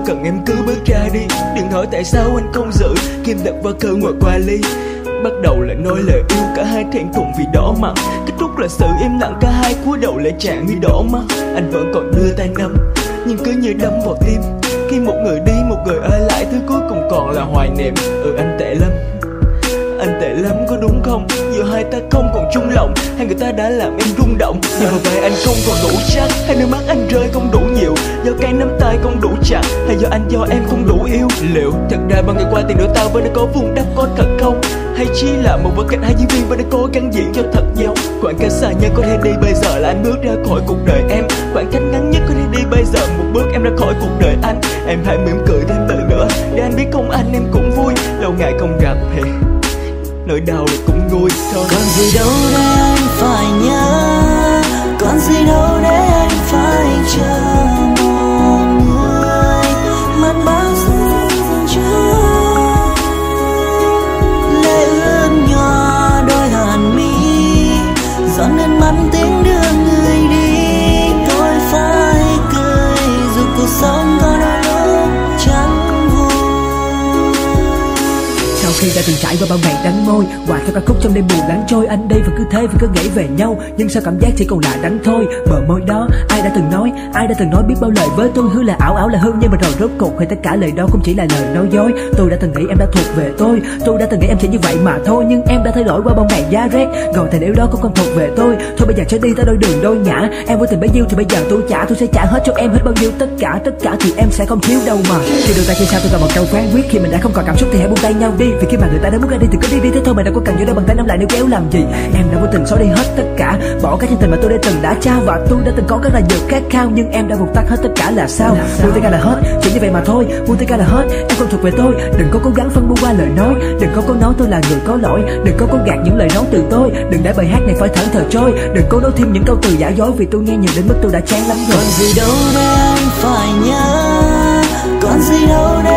Nếu cần em cứ bước ra đi, đừng hỏi tại sao anh không giữ. Kim đặt vào khơi ngoài qua ly, bắt đầu là nói lời yêu, cả hai thẹn thùng vì đỏ mặt. Kết thúc là sự im lặng, cả hai cúi đầu lại chạm như đỏ mắt. Anh vẫn còn đưa tay nắm, nhưng cứ như đâm vào tim. Khi một người đi, một người ở lại, thứ cuối cùng còn là hoài niệm. Ừ, anh tệ lắm, anh tệ lắm có đúng không? Giờ hai ta không còn chung lòng, hai người ta đã làm em rung động. Nhờ vậy anh không còn đủ chắc, hay nước mắt anh rơi không đủ nhiều, do cái nắm tay không đủ chặt, hay do anh do em không đủ yêu. Liệu thật ra bao ngày qua tình đôi ta vẫn đã có vùng đắp có thật không? Hay chỉ là một vở kịch hai diễn viên vẫn đã cố gắng diễn cho thật nhau? Khoảng cách xa nhau có thể đi bây giờ là anh bước ra khỏi cuộc đời em. Khoảng cách ngắn nhất có thể đi bây giờ, một bước em ra khỏi cuộc đời anh. Em hãy mỉm cười thêm từ nữa, để anh biết không anh em cũng vui. Lâu ngày không gặp thì nỗi đau này cũng nguôi thôi. Còn gì đâu để anh phải nhớ, còn gì đâu để anh phải chờ. Khi ta từng trải qua bao ngày đắng môi, hòa theo ca khúc trong đêm buồn lắng trôi, anh đây vẫn cứ thế vẫn cứ nghĩ về nhau, nhưng sao cảm giác chỉ còn lại đắng thôi. Bờ môi đó ai đã từng nói, biết bao lời với tôi, hứa là ảo ảo là hư, nhưng mà rồi rốt cuộc thì tất cả lời đó không chỉ là lời nói dối. Tôi đã từng nghĩ em đã thuộc về tôi đã từng nghĩ em chỉ như vậy mà thôi, nhưng em đã thay đổi qua bao ngày giá rét, rồi tình yêu đó cũng không thuộc về tôi. Thôi bây giờ trở đi ta đôi đường đôi ngã, em vô tình bấy nhiêu thì bây giờ tôi sẽ trả hết cho em hết bao nhiêu, tất cả thì em sẽ không thiếu đâu mà. Khi đôi ta chia sao tôi còn một câu phán quyết, khi mình đã không còn cảm xúc thì hãy buông tay nhau đi. Khi mà người ta đã muốn ra đi thì cứ đi thế thôi, mà đâu có cần giữ đôi bàn tay nắm lại nếu kéo làm gì. Em đã vô tình xóa đi hết tất cả, bỏ cái chân tình mà tôi đã từng đã trao, và tôi đã từng có rất là nhiều khát khao, nhưng em đã vụt tắt hết tất cả là sao? Buông tay ra là hết, chỉ như vậy mà thôi. Buông tay ra là hết, em không thuộc về tôi. Đừng có cố gắng phân buông qua lời nói, đừng có cố nói tôi là người có lỗi, đừng có cố gạt những lời nói từ tôi, đừng để bài hát này phải thẫn thờ trôi, đừng cố nói thêm những câu từ giả dối vì tôi nghe nhiều đến mức tôi đã chán lắm rồi. Còn gì đâu để anh phải nhớ, còn gì đâu để